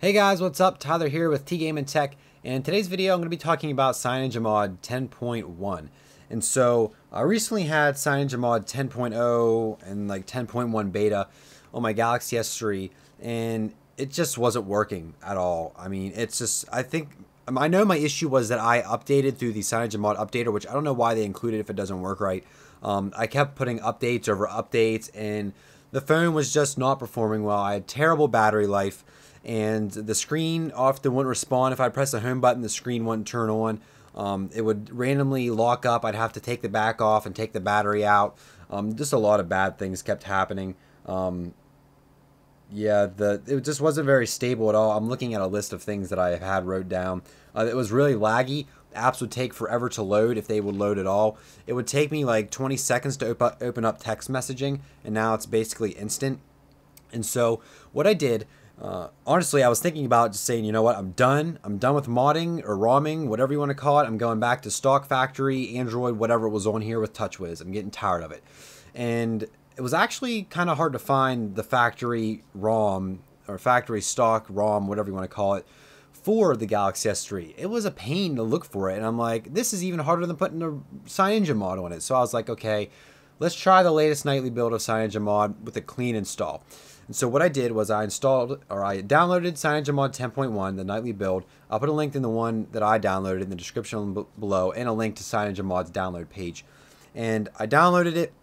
Hey guys, what's up? Tyler here with T-Game & Tech, and in today's video I'm going to be talking about CyanogenMod 10.1. And so I recently had CyanogenMod 10.0 and like 10.1 beta on my Galaxy S3, and it just wasn't working at all. I mean, it's just, I know my issue was that I updated through the CyanogenMod updater, which I don't know why they included if it doesn't work right. I kept putting updates over updates, and the phone was just not performing well. I had terrible battery life, and the screen often wouldn't respond. If I pressed the home button, the screen wouldn't turn on. It would randomly lock up. I'd have to take the back off and take the battery out. Just a lot of bad things kept happening. Yeah, it just wasn't very stable at all. I'm looking at a list of things that I had wrote down. It was really laggy. Apps would take forever to load if they would load at all. It would take me like 20 seconds to open up text messaging, and now it's basically instant. And so what I did, honestly, I was thinking about just saying, you know what, I'm done. I'm done with modding or ROMing, whatever you want to call it. I'm going back to stock factory, Android, whatever was on here with TouchWiz. I'm getting tired of it. And it was actually kind of hard to find the factory ROM or factory stock ROM, whatever you want to call it, for the Galaxy S3. It was a pain to look for it. And I'm like, this is even harder than putting a CyanogenMod on it. So I was like, okay, let's try the latest nightly build of CyanogenMod with a clean install. And so what I did was I installed, or I downloaded CyanogenMod 10.1, the nightly build. I'll put a link in the one that I downloaded in the description below, and a link to CyanogenMod's download page. And I downloaded it,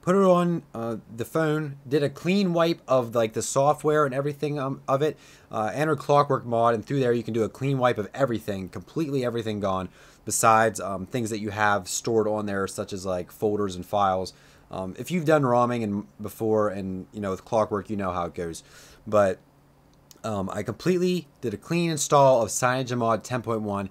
put it on the phone, did a clean wipe of like the software and everything of it, entered ClockworkMod, and through there you can do a clean wipe of everything, completely everything gone, besides things that you have stored on there, such as like folders and files. If you've done ROMing and before, and you know, with Clockwork, you know how it goes. But I completely did a clean install of CyanogenMod 10.1,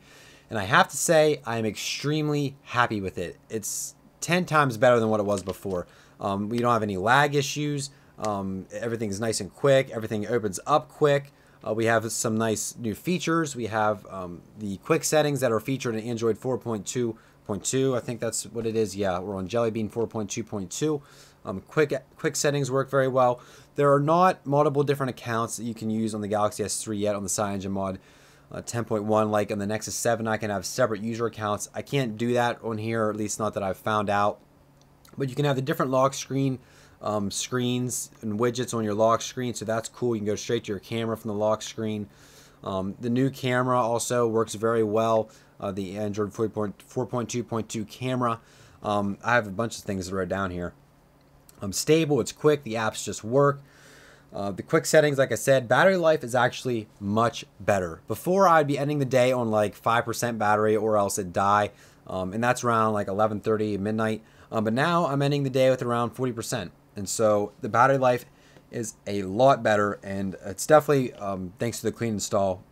and I have to say I'm extremely happy with it. It's 10 times better than what it was before. We don't have any lag issues. Everything's nice and quick. Everything opens up quick. We have some nice new features. We have the quick settings that are featured in Android 4.2.2. I think that's what it is. Yeah, we're on Jelly Bean 4.2.2. Quick settings work very well. There are not multiple different accounts that you can use on the Galaxy S3 yet on the CyanogenMod 10.1. Like on the Nexus 7, I can have separate user accounts. I can't do that on here, or at least not that I've found out. But you can have the different lock screen screens and widgets on your lock screen, so that's cool. You can go straight to your camera from the lock screen. The new camera also works very well, the Android 4.2.2 camera. I have a bunch of things that are down here. Stable, it's quick, the apps just work. The quick settings, like I said, battery life is actually much better. Before, I'd be ending the day on like 5% battery or else it'd die, and that's around like 11:30 midnight. But now I'm ending the day with around 40%. And so the battery life is a lot better, and it's definitely thanks to the clean install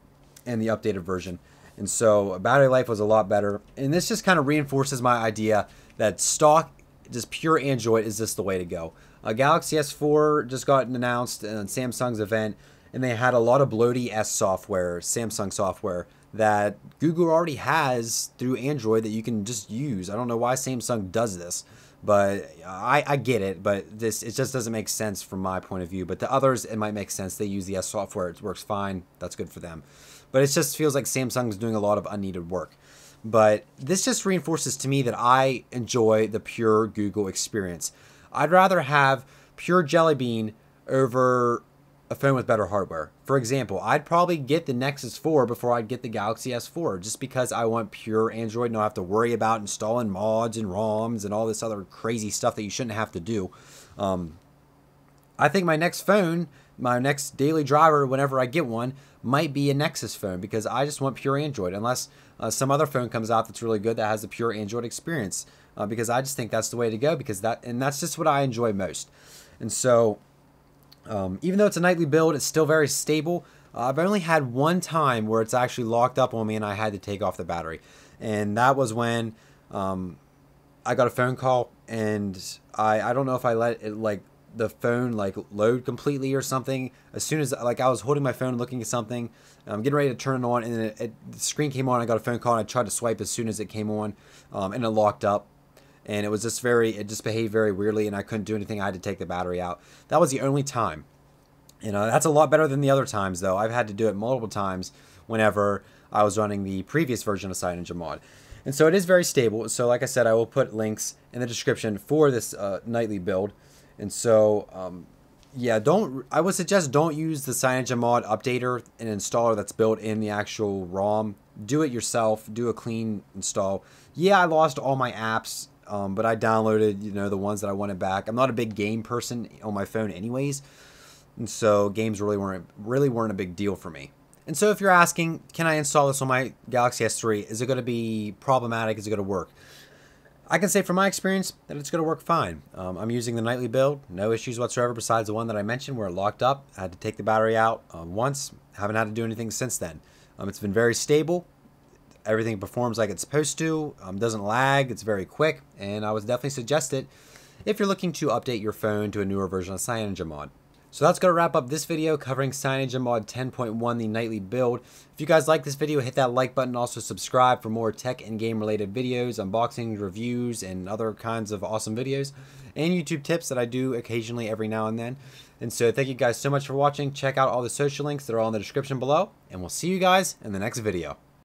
and the updated version. And so battery life was a lot better. And this just kind of reinforces my idea that stock, just pure Android, is just the way to go. Galaxy S4 just got announced in Samsung's event, and they had a lot of bloaty-ass software, Samsung software, that Google already has through Android that you can just use. I don't know why Samsung does this, but I get it, but it just doesn't make sense from my point of view. But to others, it might make sense. They use the S software. It works fine. That's good for them. But it just feels like Samsung's doing a lot of unneeded work. But this just reinforces to me that I enjoy the pure Google experience. I'd rather have pure Jelly Bean over a phone with better hardware. For example, I'd probably get the Nexus 4 before I'd get the Galaxy S4, just because I want pure Android and don't have to worry about installing mods and ROMs and all this other crazy stuff that you shouldn't have to do. I think my next phone, my next daily driver, whenever I get one, might be a Nexus phone, because I just want pure Android, unless some other phone comes out that's really good that has a pure Android experience, because I just think that's the way to go, because that's just what I enjoy most. And so even though it's a nightly build, it's still very stable. I've only had one time where it's actually locked up on me and I had to take off the battery. And that was when I got a phone call, and I don't know if I let it, like, the phone like load completely or something. As soon as like I was holding my phone looking at something, I'm getting ready to turn it on, and then the screen came on. I got a phone call, and I tried to swipe as soon as it came on, and it locked up. And it was just it just behaved very weirdly, and I couldn't do anything. I had to take the battery out. That was the only time. You know, that's a lot better than the other times, though. I've had to do it multiple times whenever I was running the previous version of CyanogenMod. And so it is very stable. So like I said, I will put links in the description for this nightly build. And so, yeah, I would suggest don't use the CyanogenMod updater and installer that's built in the actual ROM. Do it yourself. Do a clean install. Yeah, I lost all my apps, but I downloaded, you know, the ones that I wanted back. I'm not a big game person on my phone anyways. And so games really weren't a big deal for me. And so if you're asking, can I install this on my Galaxy S3? Is it going to be problematic? Is it going to work? I can say from my experience that it's going to work fine. I'm using the nightly build, no issues whatsoever besides the one that I mentioned where it locked up. I had to take the battery out once, haven't had to do anything since then. It's been very stable. Everything performs like it's supposed to, doesn't lag, it's very quick, and I would definitely suggest it if you're looking to update your phone to a newer version of CyanogenMod. So that's going to wrap up this video covering CyanogenMod 10.1, the nightly build. If you guys like this video, hit that like button. Also subscribe for more tech and game related videos, unboxings, reviews, and other kinds of awesome videos. And YouTube tips that I do occasionally every now and then. And so thank you guys so much for watching. Check out all the social links that are all in the description below. And we'll see you guys in the next video.